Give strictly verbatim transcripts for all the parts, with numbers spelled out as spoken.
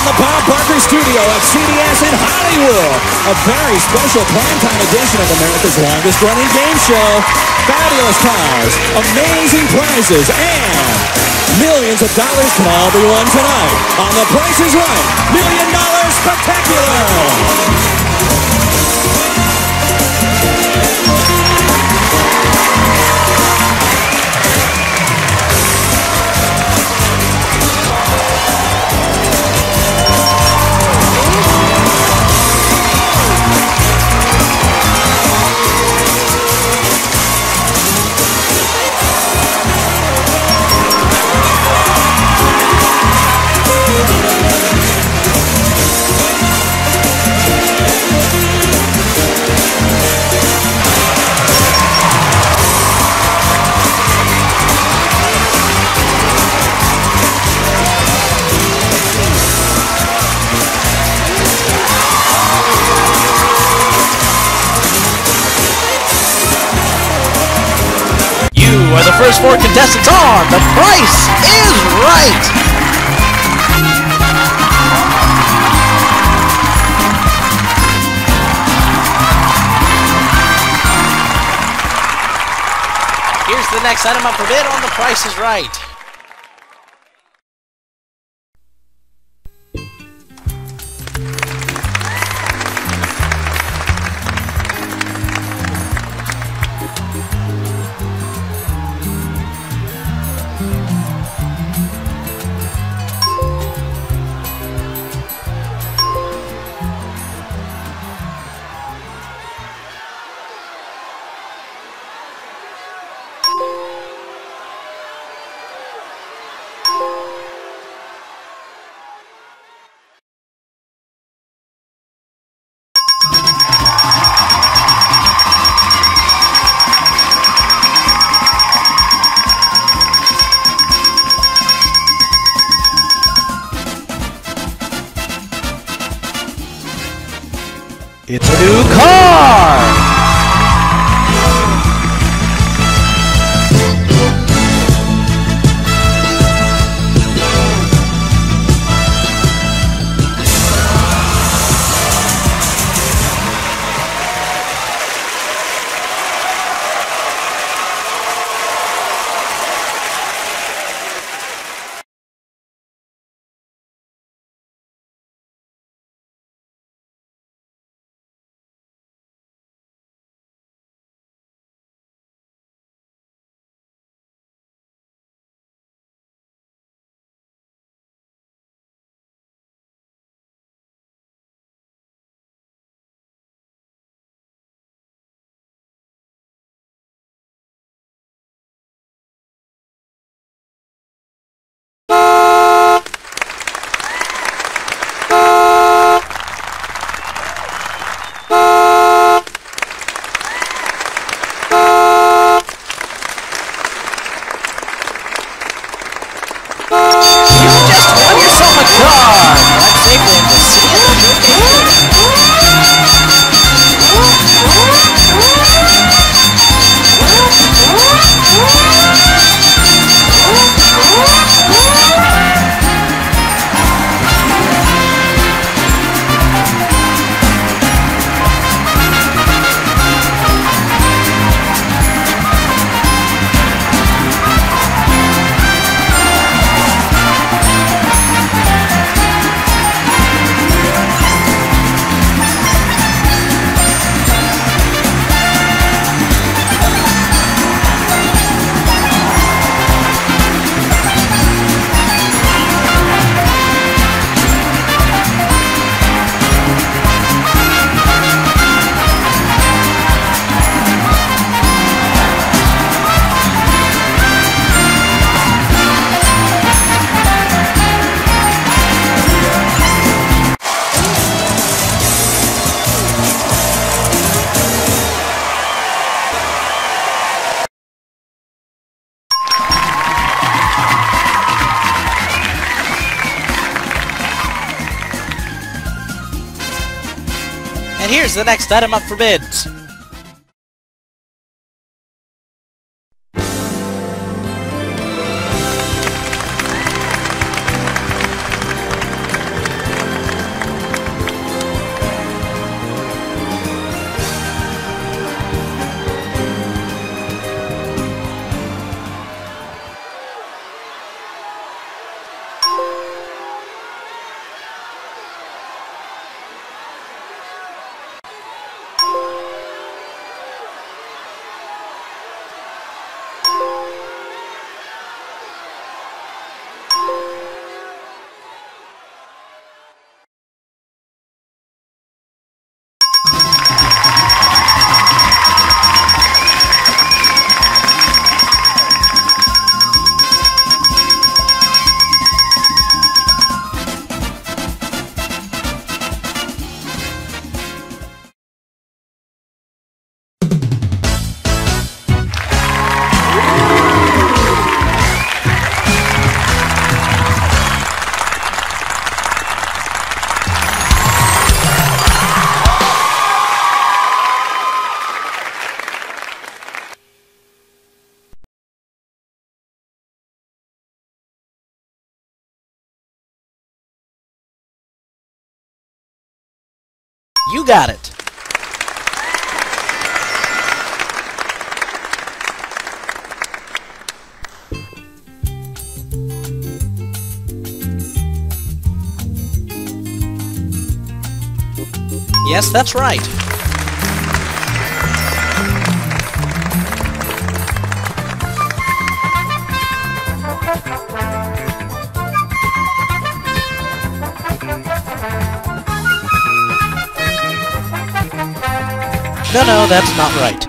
from the Bob Barker Studio at C B S in Hollywood. A very special primetime edition of America's longest-running game show. Fabulous cars, amazing prizes, and millions of dollars can all be won tonight on The Price is Right, Million Dollar Spectacular. Where the first four contestants are, The Price is Right. Here's the next item up for bid on The Price is Right. It's a new car! And here's the next item up for bids. You got it. Yes, that's right. No, no, that's not right.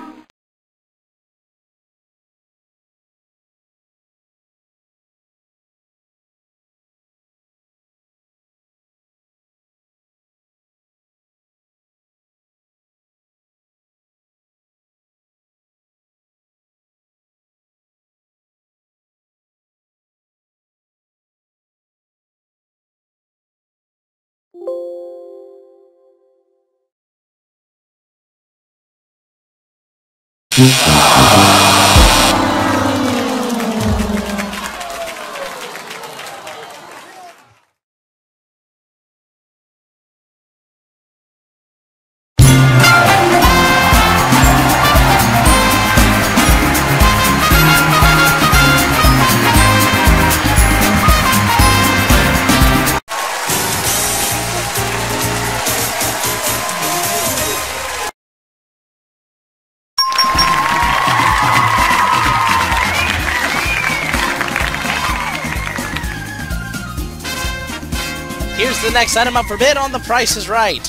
Here's the next item up for bid on The Price is Right.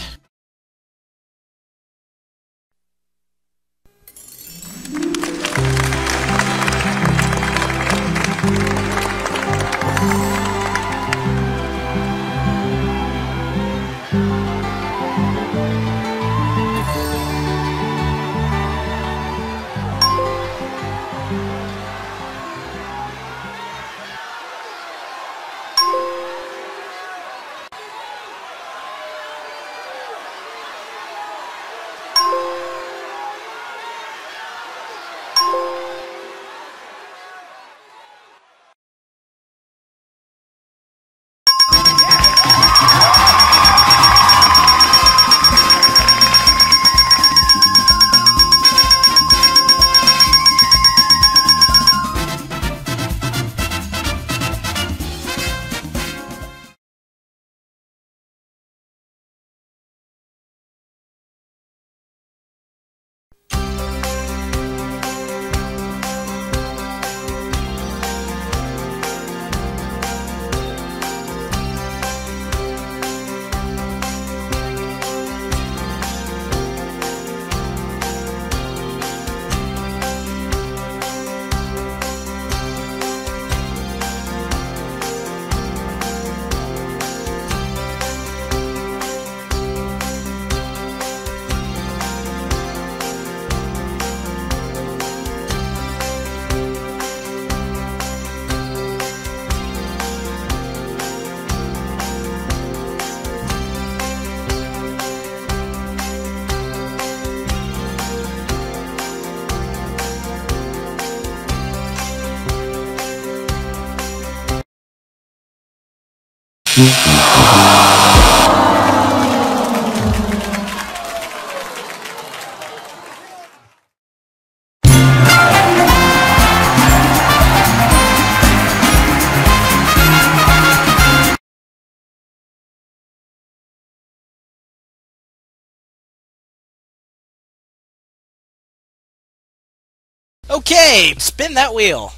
Okay, spin that wheel.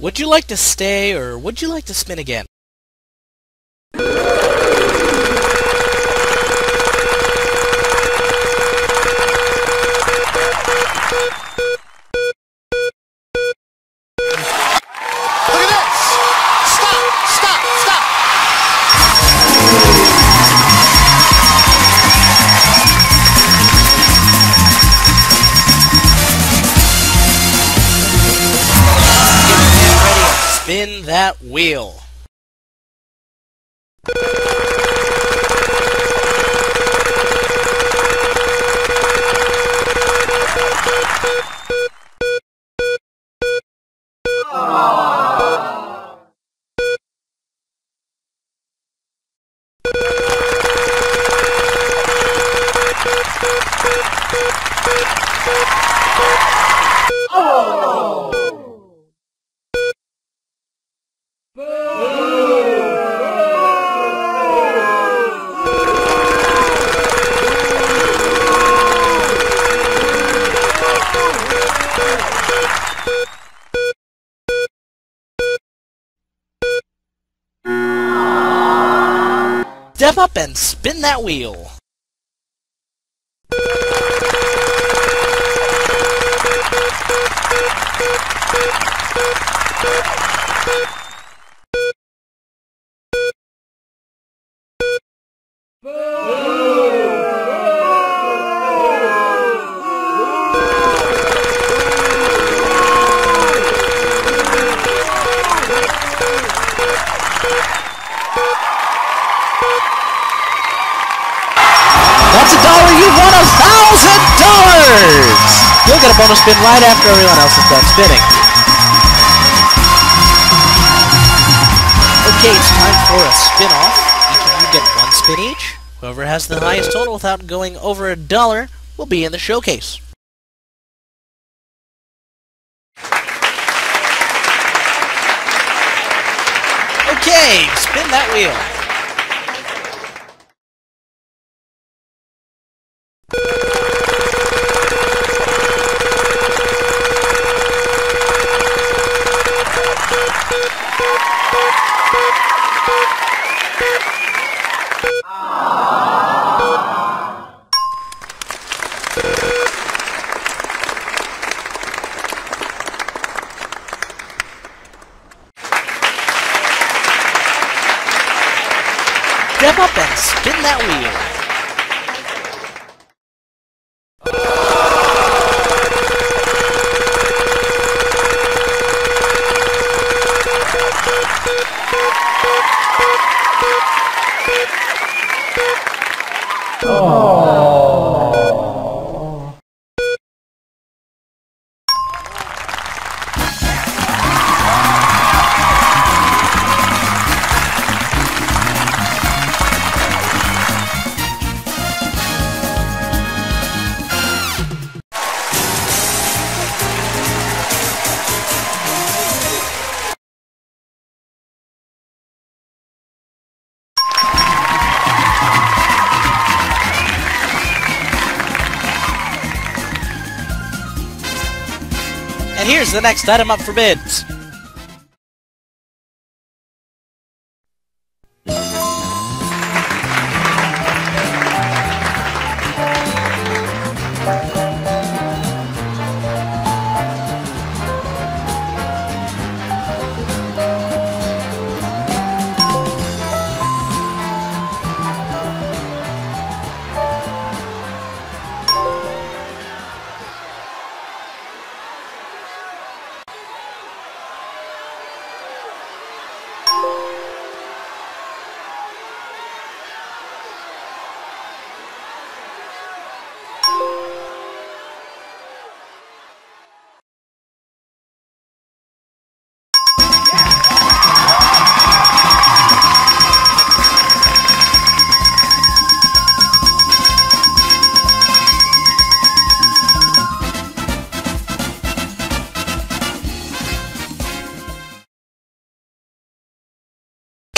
Would you like to stay, or would you like to spin again? Spin that wheel. up and spin that wheel. That's a dollar, you've won a thousand dollars! You'll get a bonus spin right after everyone else is done spinning. Okay, it's time for a spin-off. Each of you get one spin each. Whoever has the highest total without going over a dollar will be in the showcase. Okay, spin that wheel. Step up and spin that wheel. Oh. And here's the next item up for bids.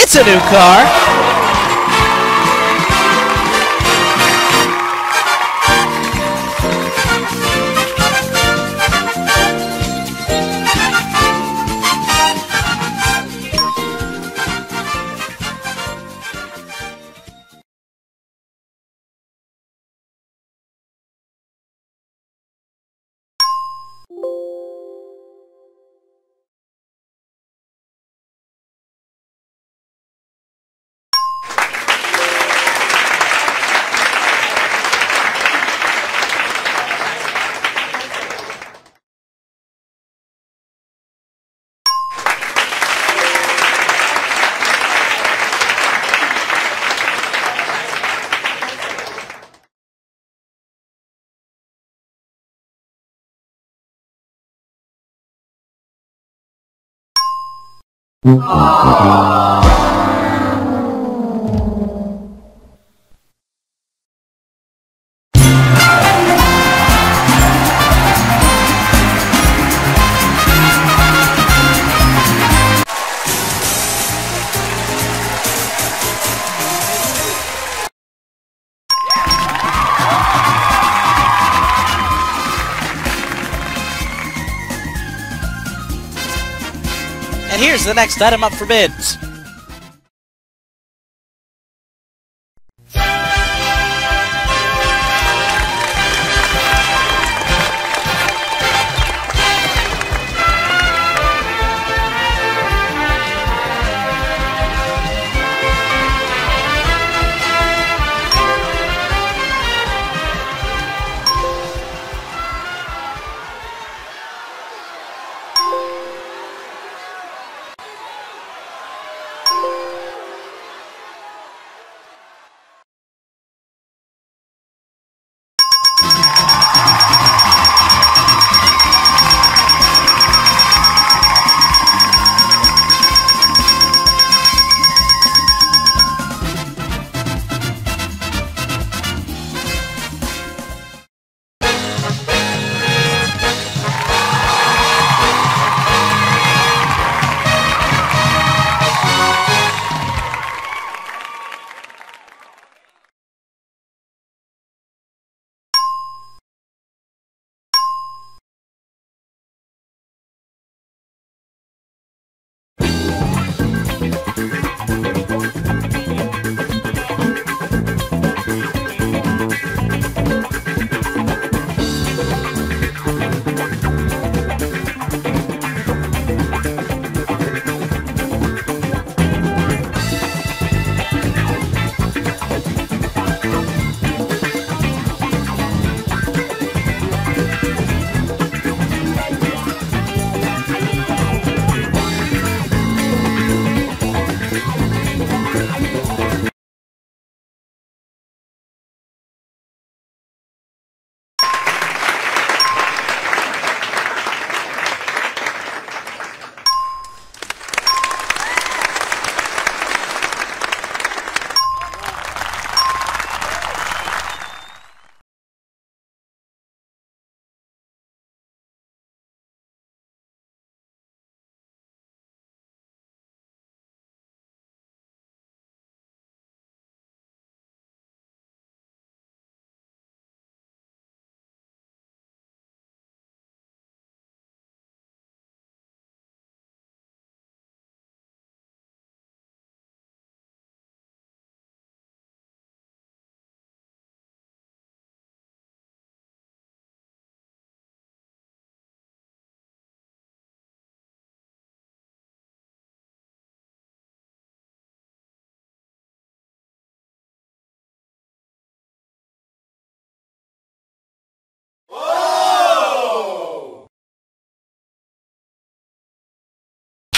It's a new car. Oh. Here's the next item up for bids.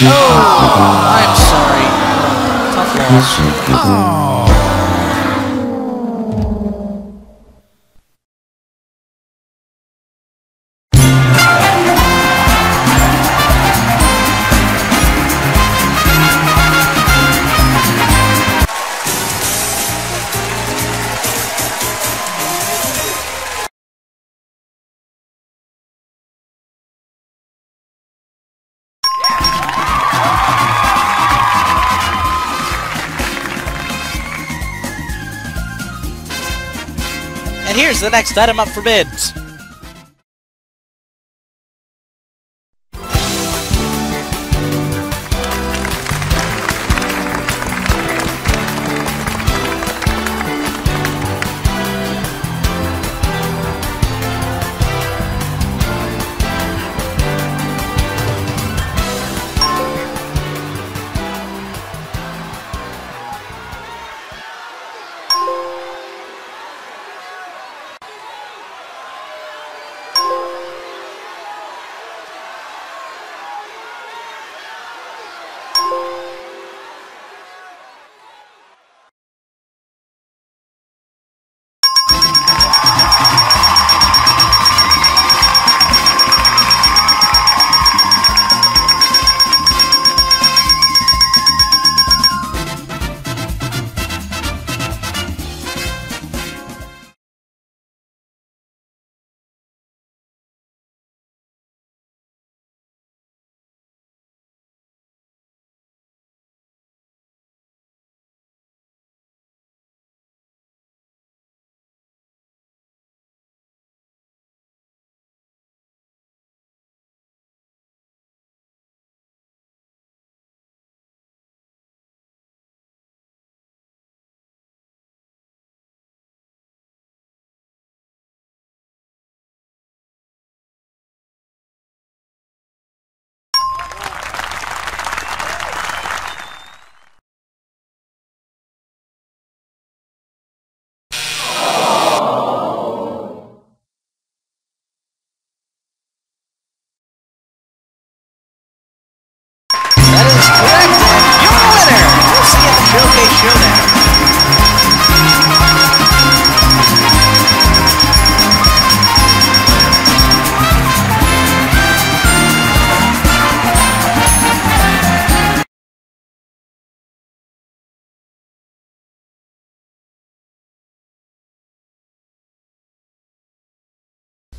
Oh, I'm sorry. Tough loss. Oh. And here's the next item up for bids.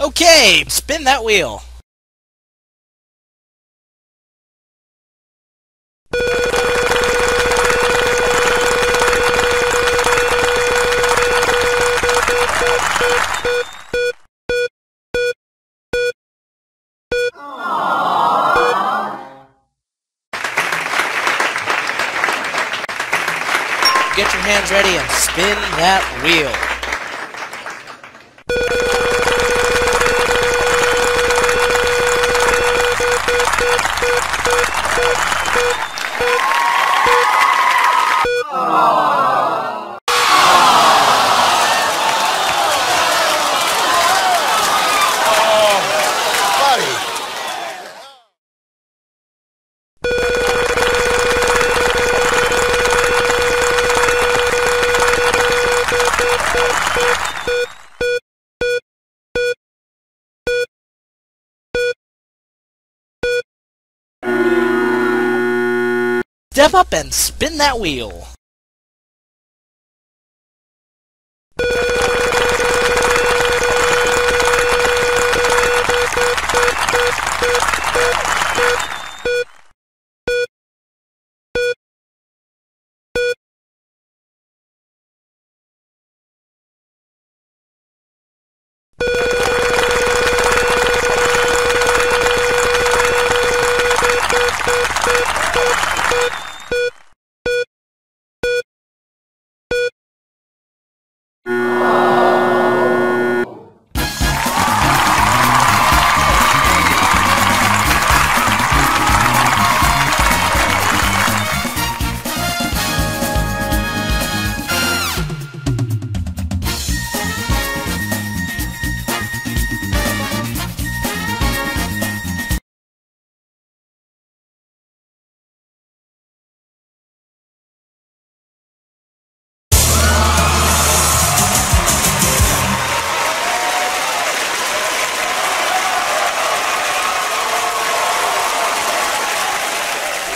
Okay, spin that wheel. Get your hands ready and spin that wheel. Step up and spin that wheel.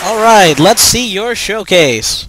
All right, let's see your showcase.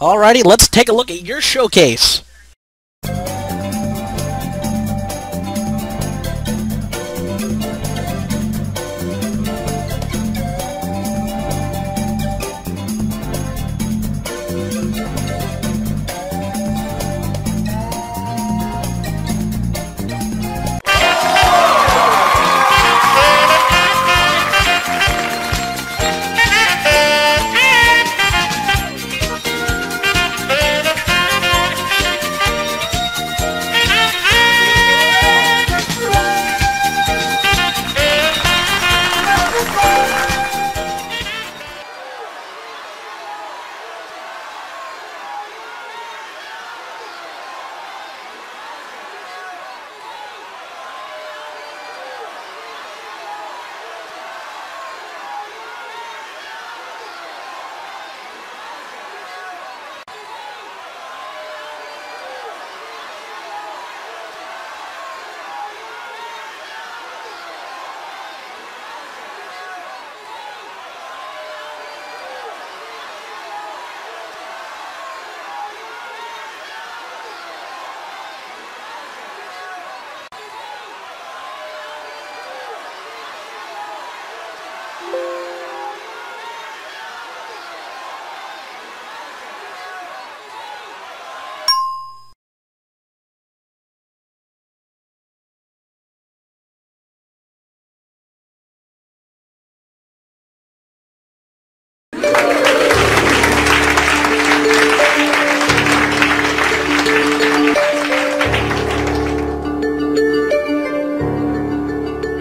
Alrighty, let's take a look at your showcase.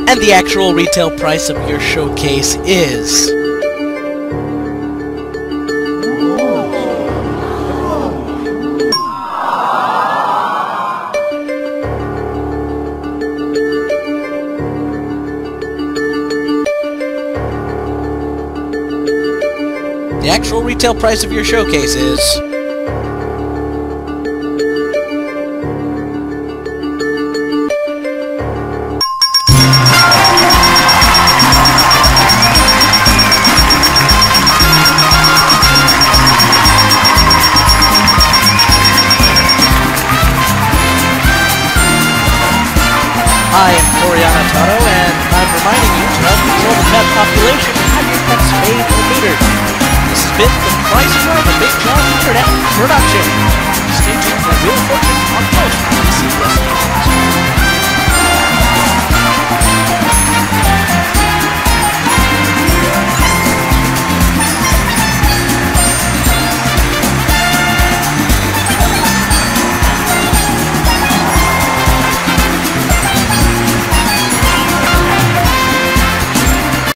And the actual retail price of your showcase is... The actual retail price of your showcase is... I am Floriana Totto, and I'm reminding you to help control the pet population and have your pets spayed or neutered. This has been The Price is Right, a Big John Internet production. Stay tuned for Real Fortune on both C B S stations.